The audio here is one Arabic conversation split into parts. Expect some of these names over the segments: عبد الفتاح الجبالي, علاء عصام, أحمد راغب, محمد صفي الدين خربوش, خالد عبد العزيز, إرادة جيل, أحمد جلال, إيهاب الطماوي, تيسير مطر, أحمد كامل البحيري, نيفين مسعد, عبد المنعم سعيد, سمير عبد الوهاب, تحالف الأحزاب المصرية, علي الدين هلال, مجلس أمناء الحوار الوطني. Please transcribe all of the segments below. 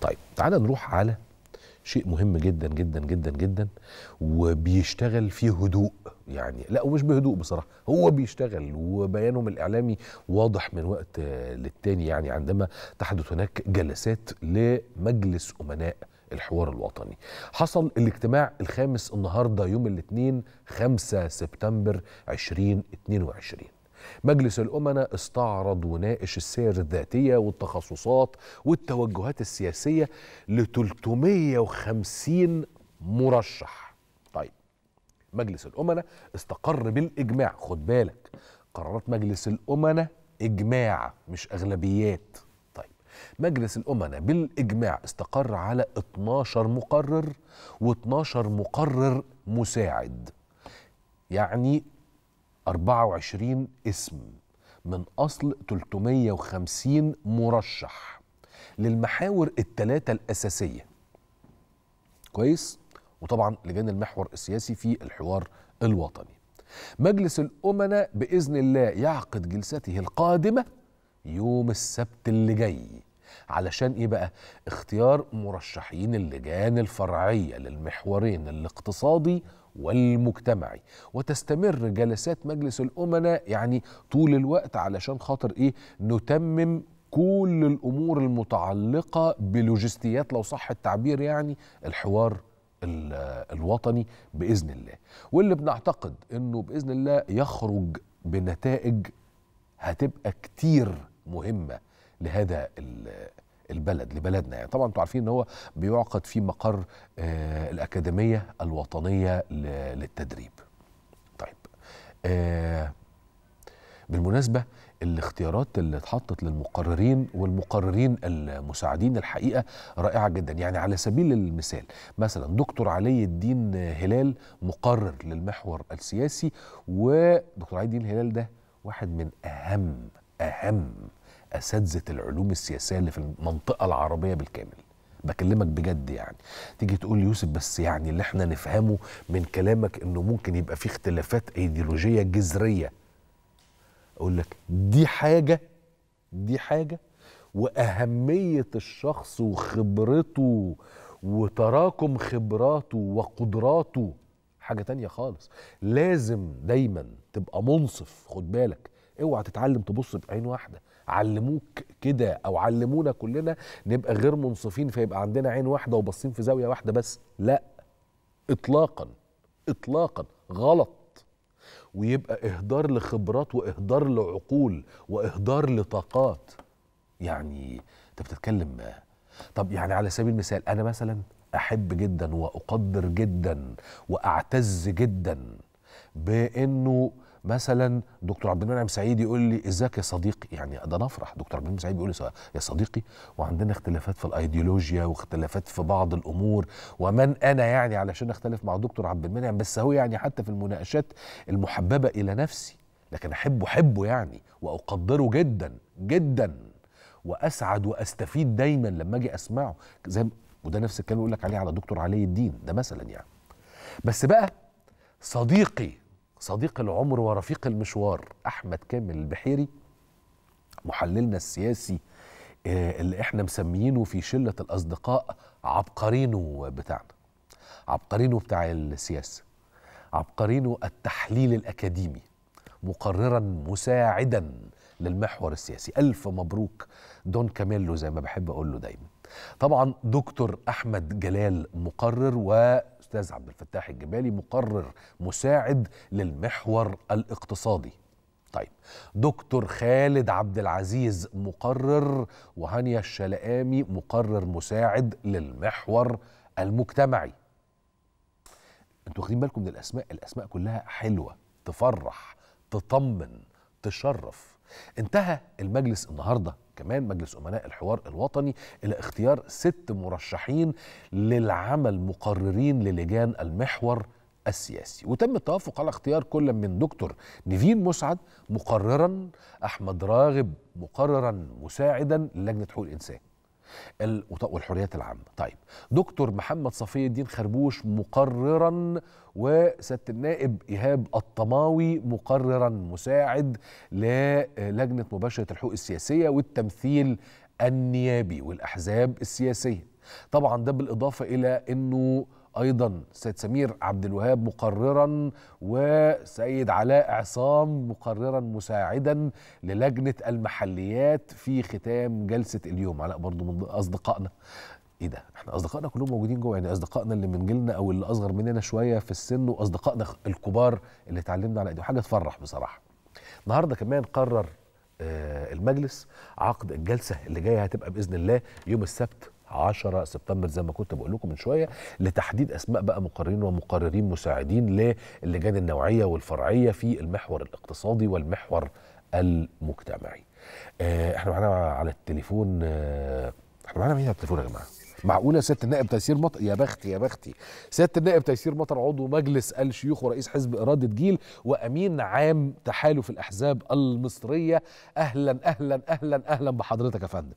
طيب تعالى نروح على شيء مهم جدا جدا جدا جدا وبيشتغل فيه هدوء، يعني لا ومش بهدوء بصراحه، هو بيشتغل وبيانهم الاعلامي واضح من وقت للتاني، يعني عندما تحدث هناك جلسات لمجلس امناء الحوار الوطني. حصل الاجتماع الخامس النهارده يوم الاثنين 5 سبتمبر 2022. مجلس الأمناء استعرض وناقش السير الذاتية والتخصصات والتوجهات السياسية ل 350 مرشح. طيب مجلس الأمناء استقر بالإجماع، خد بالك قرارات مجلس الأمناء إجماع مش أغلبيات. طيب مجلس الأمناء بالإجماع استقر على 12 مقرر و12 مقرر مساعد، يعني 24 اسم من أصل 350 مرشح للمحاور الثلاثة الأساسية. كويس؟ وطبعا لجان المحور السياسي في الحوار الوطني. مجلس الأمناء بإذن الله يعقد جلسته القادمة يوم السبت اللي جاي، علشان ايه بقى؟ اختيار مرشحين اللجان الفرعية للمحورين الاقتصادي والمجتمعي، وتستمر جلسات مجلس الأمناء يعني طول الوقت علشان خاطر ايه؟ نتمم كل الأمور المتعلقة بلوجستيات لو صح التعبير يعني الحوار الوطني بإذن الله، واللي بنعتقد انه بإذن الله يخرج بنتائج هتبقى كتير مهمة لهذا البلد، لبلدنا يعني. طبعا انتوا عارفين ان هو بيعقد في مقر الأكاديمية الوطنية للتدريب. طيب بالمناسبة الاختيارات اللي اتحطت للمقررين والمقررين المساعدين الحقيقة رائعة جدا، يعني على سبيل المثال مثلا دكتور علي الدين هلال مقرر للمحور السياسي، ودكتور علي الدين هلال ده واحد من أهم أساتذة العلوم السياسية اللي في المنطقة العربية بالكامل، بكلمك بجد يعني. تيجي تقول لي يوسف بس يعني اللي احنا نفهمه من كلامك انه ممكن يبقى في اختلافات ايديولوجية جذرية، اقول لك دي حاجة وأهمية الشخص وخبرته وتراكم خبراته وقدراته حاجة تانية خالص. لازم دايما تبقى منصف، خد بالك اوعى تتعلم تبص بعين واحدة، علموك كده او علمونا كلنا نبقى غير منصفين فيبقى عندنا عين واحده وبصين في زاويه واحده بس، لا اطلاقا اطلاقا غلط، ويبقى اهدار لخبرات واهدار لعقول واهدار لطاقات. يعني انت بتتكلم طب يعني على سبيل المثال انا مثلا احب جدا واقدر جدا واعتز جدا بانه مثلا دكتور عبد المنعم سعيد يقول لي ازيك يا صديقي، يعني ده انا افرح. دكتور عبد المنعم سعيد بيقول لي يا صديقي وعندنا اختلافات في الايديولوجيا واختلافات في بعض الامور، ومن انا يعني علشان اختلف مع دكتور عبد المنعم، بس هو يعني حتى في المناقشات المحببه الى نفسي، لكن احبه يعني واقدره جدا جدا واسعد واستفيد دايما لما اجي اسمعه، زي وده نفس الكلام بيقول لك عليه على دكتور علي الدين ده مثلا يعني. بس بقى صديق العمر ورفيق المشوار أحمد كامل البحيري محللنا السياسي اللي احنا مسميينه في شلة الأصدقاء عبقرينه بتاعنا، عبقرينه بتاع السياسة، عبقرينه التحليل الأكاديمي، مقررا مساعدا للمحور السياسي. ألف مبروك دون كاميلو زي ما بحب أقول له دايما. طبعا دكتور أحمد جلال مقرر، و أستاذ عبد الفتاح الجبالي مقرر مساعد للمحور الاقتصادي. طيب دكتور خالد عبد العزيز مقرر، وهانيا الشلقامي مقرر مساعد للمحور المجتمعي. انتوا واخدين بالكم من الأسماء؟ الأسماء كلها حلوة تفرح تطمن تشرف. انتهى المجلس النهارده كمان مجلس أمناء الحوار الوطني إلى اختيار 6 مرشحين للعمل مقررين للجان المحور السياسي، وتم التوافق على اختيار كل من دكتور نيفين مسعد مقررا، أحمد راغب مقررا مساعدا للجنة حقوق الإنسان والحريات العامة. طيب دكتور محمد صفي الدين خربوش مقررا، وسيادة النائب إيهاب الطماوي مقررا مساعد للجنة مباشرة الحقوق السياسية والتمثيل النيابي والأحزاب السياسية. طبعا ده بالإضافة إلى أنه أيضا سيد سمير عبد الوهاب مقررا وسيد علاء عصام مقررا مساعدا للجنة المحليات في ختام جلسة اليوم. علاء برضو من أصدقائنا. ايه ده؟ احنا اصدقائنا كلهم موجودين جوه، يعني اصدقائنا اللي من جيلنا او اللي اصغر مننا شويه في السن واصدقائنا الكبار اللي اتعلمنا على ايديهم، حاجه تفرح بصراحه. النهارده كمان قرر المجلس عقد الجلسه اللي جايه هتبقى باذن الله يوم السبت 10 سبتمبر زي ما كنت بقول لكم من شويه، لتحديد اسماء بقى مقررين ومقررين مساعدين للجان النوعيه والفرعيه في المحور الاقتصادي والمحور المجتمعي. احنا معانا على التليفون، احنا معانا مين على التليفون يا جماعه؟ معقوله سياده النائب تيسير مطر؟ يا بختي يا بختي. سياده النائب تيسير مطر عضو مجلس الشيوخ ورئيس حزب اراده جيل وامين عام تحالف الاحزاب المصريه. اهلا اهلا اهلا اهلا بحضرتك يا فندم.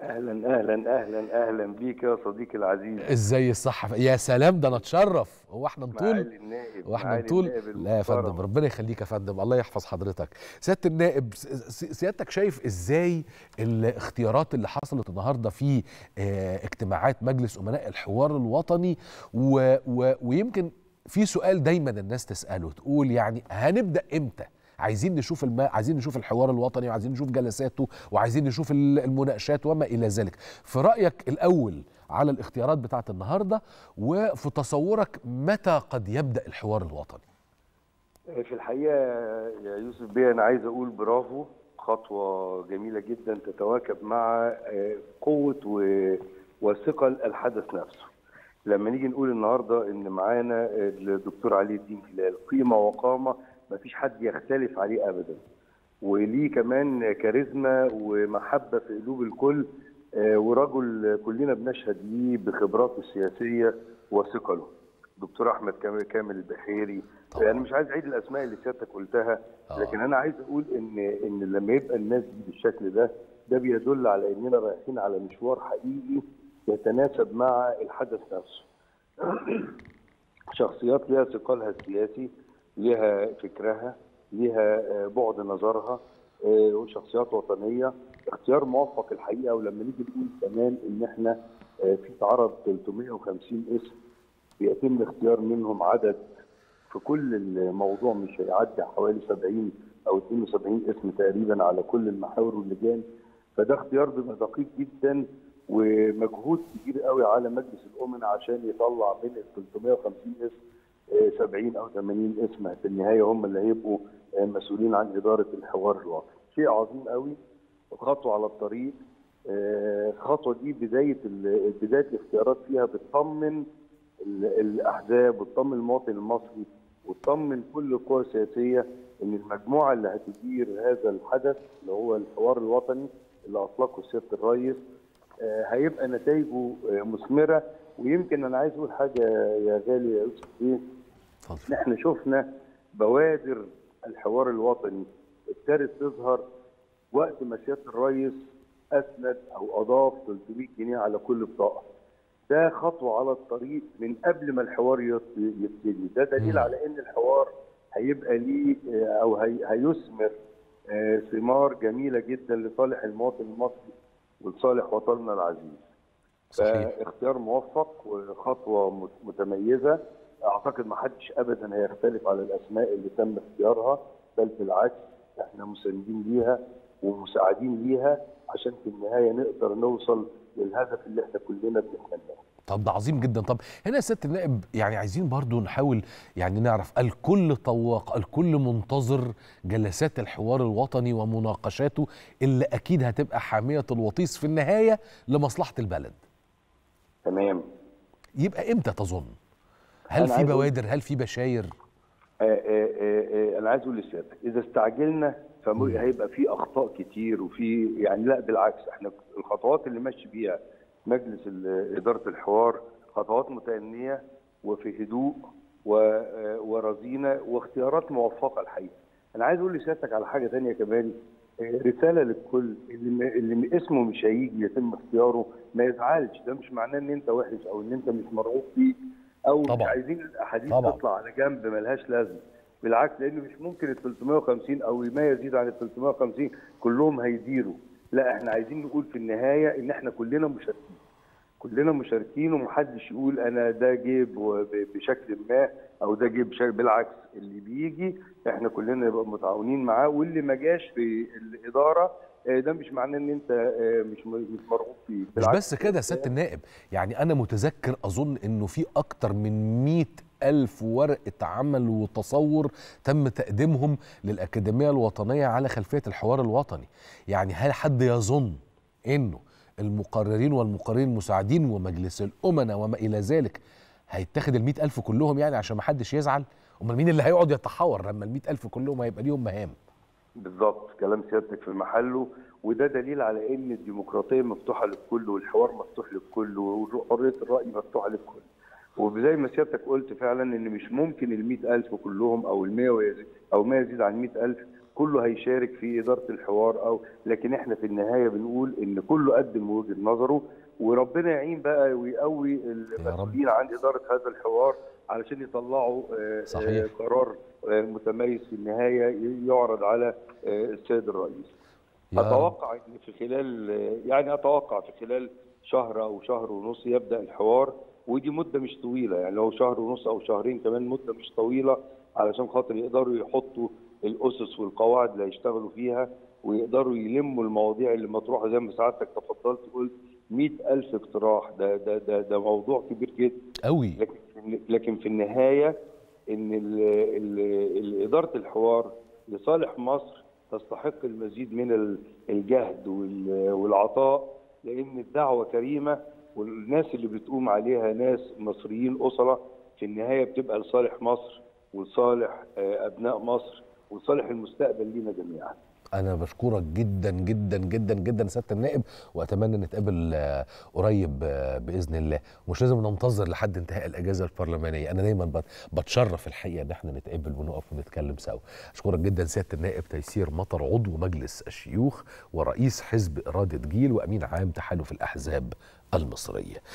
اهلا اهلا اهلا اهلا بيك يا صديقي العزيز. ازاي الصحه؟ يا سلام، ده انا اتشرف. هو احنا نطول واحنا نطول. لا يا فندم ربنا يخليك يا فندم، الله يحفظ حضرتك. سياده النائب، سيادتك شايف ازاي الاختيارات اللي حصلت النهارده في اجتماعات مجلس امناء الحوار الوطني؟ ويمكن في سؤال دايما الناس تساله، تقول يعني هنبدا امتى؟ عايزين نشوف عايزين نشوف الحوار الوطني وعايزين نشوف جلساته وعايزين نشوف المناقشات وما الى ذلك. في رايك الاول على الاختيارات بتاعه النهارده، وفي تصورك متى قد يبدا الحوار الوطني؟ في الحقيقه يا يوسف بيه انا عايز اقول برافو، خطوه جميله جدا تتواكب مع قوه وثقل الحدث نفسه. لما نيجي نقول النهارده ان معانا الدكتور علي الدين هلال قيمه وقامه مفيش حد يختلف عليه ابدا، وليه كمان كاريزما ومحبه في قلوب الكل، ورجل كلنا بنشهد ليه بخبراته السياسيه وثقله. دكتور احمد كامل البحيري. انا يعني مش عايز اعيد الاسماء اللي سيادتك قلتها، لكن انا عايز اقول ان لما يبقى الناس دي بالشكل ده بيدل على اننا رايحين على مشوار حقيقي يتناسب مع الحدث نفسه. شخصيات ليها ثقلها السياسي، ليها فكرها، ليها بعد نظرها، وشخصيات وطنيه. اختيار موفق الحقيقه. ولما نيجي نقول كمان ان احنا في تعرض 350 اسم بيتم الاختيار منهم، عدد في كل الموضوع مش هيعدي حوالي 70 او 72 اسم تقريبا على كل المحاور واللجان. فده اختيار بيبقى دقيق جدا ومجهود كبير قوي على مجلس الامناء عشان يطلع من ال 350 اسم 70 او 80 اسم في النهايه هم اللي هيبقوا مسؤولين عن اداره الحوار الوطني. شيء عظيم قوي، خطوه على الطريق. الخطوه دي بدايه الاختيارات فيها بتطمن الاحزاب وتطمن المواطن المصري وتطمن كل القوى السياسيه ان المجموعه اللي هتدير هذا الحدث اللي هو الحوار الوطني اللي اطلقه سياده الرئيس هيبقى نتائجه مثمره. ويمكن انا عايز اقول حاجه يا غالي يا يوسف بيه، احنا شفنا بوادر الحوار الوطني ابتدت تظهر وقت ما سياده الرئيس اسند او اضاف 300 جنيه على كل بطاقه. ده خطوه على الطريق من قبل ما الحوار يبتدي. ده دليل على ان الحوار هيبقى ليه او هيثمر ثمار جميله جدا لصالح المواطن المصري ولصالح وطننا العزيز. فاختيار موفق وخطوه متميزه، اعتقد ما حدش ابدا هيختلف على الاسماء اللي تم اختيارها، بل بالعكس احنا مساندين ليها ومساعدين ليها عشان في النهايه نقدر نوصل للهدف اللي احنا كلنا بنتمناه. طب ده عظيم جدا. طب هنا يا سياده النائب يعني عايزين برضو نحاول يعني نعرف، الكل طواق، الكل منتظر جلسات الحوار الوطني ومناقشاته اللي اكيد هتبقى حاميه الوطيس في النهايه لمصلحه البلد. تمام. يبقى امتى تظن؟ هل في بوادر؟ هل في بشاير؟ انا عايز اقول لسيادتك اذا استعجلنا هيبقى في اخطاء كتير وفي يعني لا بالعكس، احنا الخطوات اللي ماشي بيها مجلس اداره الحوار خطوات متأنية وفي هدوء ورزينه واختيارات موفقه الحقيقه. انا عايز اقول لسيادتك على حاجه ثانيه كمان، رساله للكل اللي اسمه مش هيجي يتم اختياره ما يزعلش. ده مش معناه ان انت وحش او ان انت مش مرغوب فيك او طبعًا. مش عايزين الاحاديث تطلع على جنب ملهاش لازمه، بالعكس، لانه مش ممكن ال 350 او ما يزيد عن ال 350 كلهم هيديروا. لا احنا عايزين نقول في النهايه ان احنا كلنا مشاركين. كلنا مشاركين ومحدش يقول انا ده جه بشكل ما او ده جه بشكل، بالعكس اللي بيجي احنا كلنا نبقى متعاونين معاه، واللي ما جاش في الاداره ده مش معناه ان انت مش مرغوب فيه. مش بس كده يا سياده النائب، يعني انا متذكر اظن انه في اكتر من 100,000 ورقه عمل وتصور تم تقديمهم للاكاديميه الوطنيه على خلفيه الحوار الوطني. يعني هل حد يظن انه المقررين والمقررين المساعدين ومجلس الامناء وما الى ذلك هيتاخد ال100,000 كلهم يعني عشان ما حدش يزعل؟ امال مين اللي هيقعد يتحاور لما ال100,000 كلهم هيبقى ليهم مهام؟ بالظبط، كلام سيادتك في محله، وده دليل على ان الديمقراطيه مفتوحه للكل والحوار مفتوح للكل وحريه الراي مفتوحه للكل. وزي ما سيادتك قلت فعلا ان مش ممكن ال100,000 كلهم او ال100 او ما يزيد عن 100,000 كله هيشارك في اداره الحوار، او لكن احنا في النهايه بنقول ان كله قدم وجهه نظره، وربنا يعين بقى ويقوي المسؤولين عن اداره هذا الحوار علشان يطلعوا قرار متميز في النهايه يعرض على السيد الرئيس. اتوقع ان في خلال شهر او شهر ونص يبدا الحوار، ودي مده مش طويله، يعني لو شهر ونص او شهرين كمان مده مش طويله علشان خاطر يقدروا يحطوا الاسس والقواعد اللي هيشتغلوا فيها، ويقدروا يلموا المواضيع اللي مطروحه زي ما سعادتك تفضلت قلت 100,000 اقتراح. ده ده ده ده موضوع كبير جدا قوي، لكن في النهايه ان اداره الحوار لصالح مصر تستحق المزيد من الجهد والعطاء، لان الدعوه كريمه والناس اللي بتقوم عليها ناس مصريين اصله، في النهايه بتبقى لصالح مصر ولصالح ابناء مصر وصالح المستقبل لينا جميعا. أنا بشكرك جدا جدا جدا جدا سيادة النائب، وأتمنى نتقابل قريب بإذن الله، ومش لازم ننتظر لحد انتهاء الأجازة البرلمانية، أنا دايما بتشرف الحقيقة إن احنا نتقابل ونقف ونتكلم سوا. أشكرك جدا سيادة النائب تيسير مطر، عضو مجلس الشيوخ ورئيس حزب إرادة جيل وأمين عام تحالف الأحزاب المصرية.